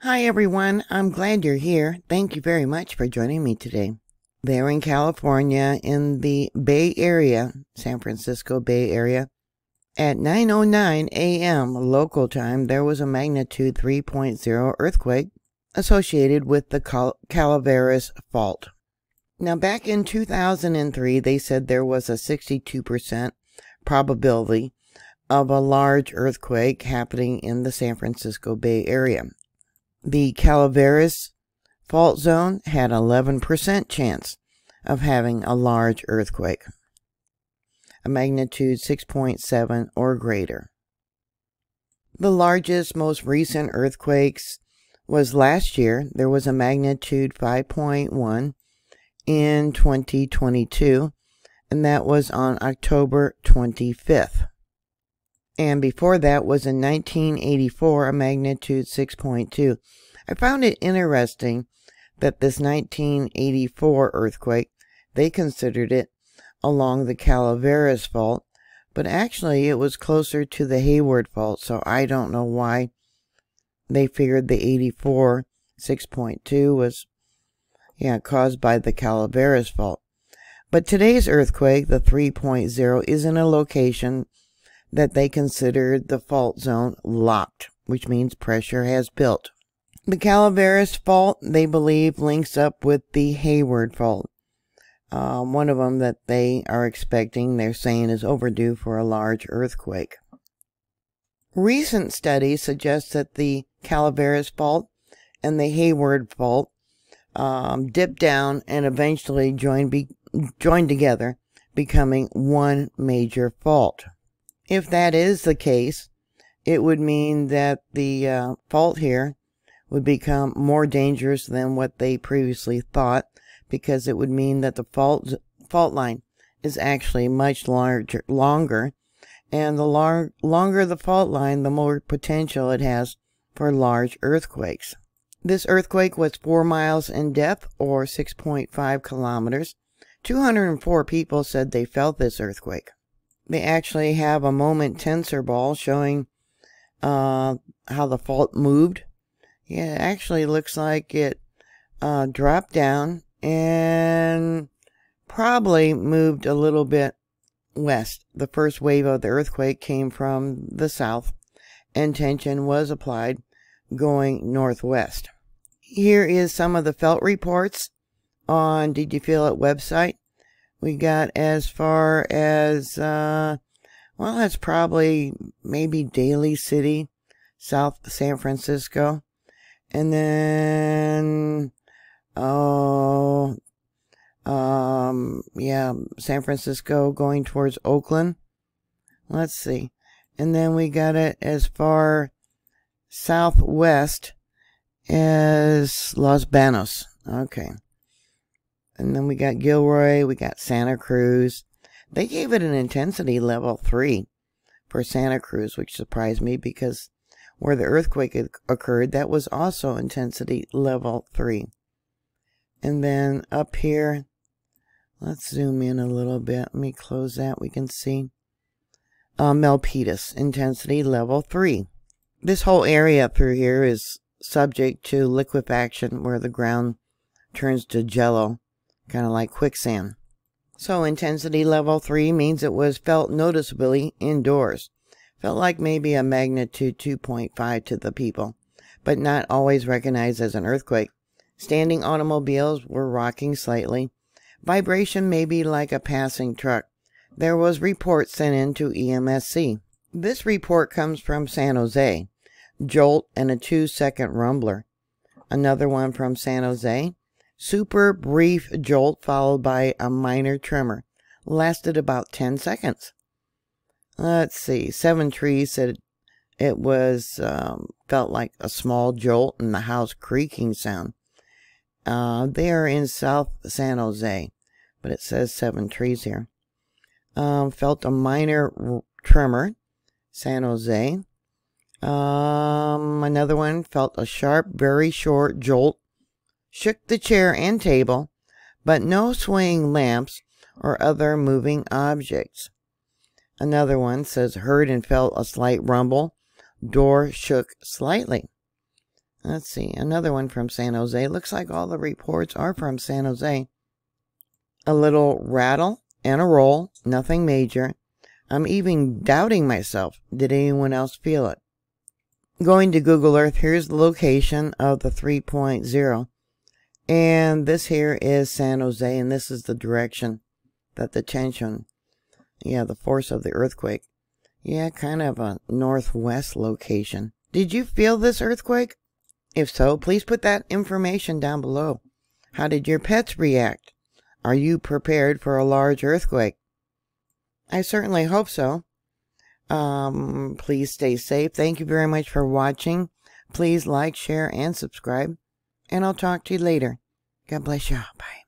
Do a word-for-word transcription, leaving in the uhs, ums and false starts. Hi everyone, I'm glad you're here. Thank you very much for joining me today. There in California, in the Bay Area, San Francisco Bay Area, at nine oh nine a m local time, there was a magnitude three point zero earthquake associated with the Cal Calaveras Fault. Now back in two thousand three, they said there was a sixty-two percent probability of a large earthquake happening in the San Francisco Bay Area. The Calaveras Fault Zone had eleven percent chance of having a large earthquake, a magnitude six point seven or greater. The largest, most recent earthquakes was last year. There was a magnitude five point one in twenty twenty-two, and that was on October twenty-fifth. And before that was in nineteen eighty-four, a magnitude six point two. I found it interesting that this nineteen eighty-four earthquake, they considered it along the Calaveras Fault, but actually it was closer to the Hayward Fault, so I don't know why they figured the eighty-four six point two was yeah, caused by the Calaveras Fault. But today's earthquake, the three point zero, is in a location that they considered the fault zone locked, which means pressure has built. The Calaveras Fault, they believe, links up with the Hayward Fault. Um, one of them that they are expecting, they're saying, is overdue for a large earthquake. Recent studies suggest that the Calaveras Fault and the Hayward Fault um, dip down and eventually join, be, join together, becoming one major fault. If that is the case, it would mean that the uh, fault here would become more dangerous than what they previously thought, because it would mean that the fault fault line is actually much larger, longer, and the lar longer the fault line, the more potential it has for large earthquakes. This earthquake was four miles in depth, or six point five kilometers. two hundred four people said they felt this earthquake. They actually have a moment tensor ball showing uh, how the fault moved. Yeah, it actually looks like it uh, dropped down and probably moved a little bit west. The first wave of the earthquake came from the south, and tension was applied going northwest. Here is some of the felt reports on Did You Feel It website. We got as far as, uh, well, that's probably maybe Daly City, South San Francisco. And then, oh, um, yeah, San Francisco going towards Oakland. Let's see. And then we got it as far southwest as Los Banos. Okay. And then we got Gilroy, we got Santa Cruz. They gave it an intensity level three for Santa Cruz, which surprised me because where the earthquake occurred, that was also intensity level three. And then up here, let's zoom in a little bit. Let me close that. We can see uh, Milpitas, intensity level three. This whole area through here is subject to liquefaction, where the ground turns to jello, kind of like quicksand. So intensity level three means it was felt noticeably indoors. Felt like maybe a magnitude two point five to the people, but not always recognized as an earthquake. Standing automobiles were rocking slightly. Vibration may be like a passing truck. There was report sent in to E M S C. This report comes from San Jose. Jolt and a two second rumbler. Another one from San Jose. Super brief jolt followed by a minor tremor. Lasted about ten seconds. Let's see. Seven trees said it was, um, felt like a small jolt and the house creaking sound. Uh, they are in South San Jose, but it says seven trees here. Um, felt a minor tremor, San Jose. Um, another one felt a sharp, very short jolt. Shook the chair and table, but no swaying lamps or other moving objects. Another one says, heard and felt a slight rumble. Door shook slightly. Let's see, another one from San Jose. Looks like all the reports are from San Jose. A little rattle and a roll, nothing major. I'm even doubting myself. Did anyone else feel it? Going to Google Earth, here's the location of the three point oh. And this here is San Jose, and this is the direction that the tension, yeah, the force of the earthquake. Yeah, kind of a northwest location. Did you feel this earthquake? If so, please put that information down below. How did your pets react? Are you prepared for a large earthquake? I certainly hope so. Um, please stay safe. Thank you very much for watching. Please like, share, and subscribe. And I'll talk to you later. God bless y'all. Bye.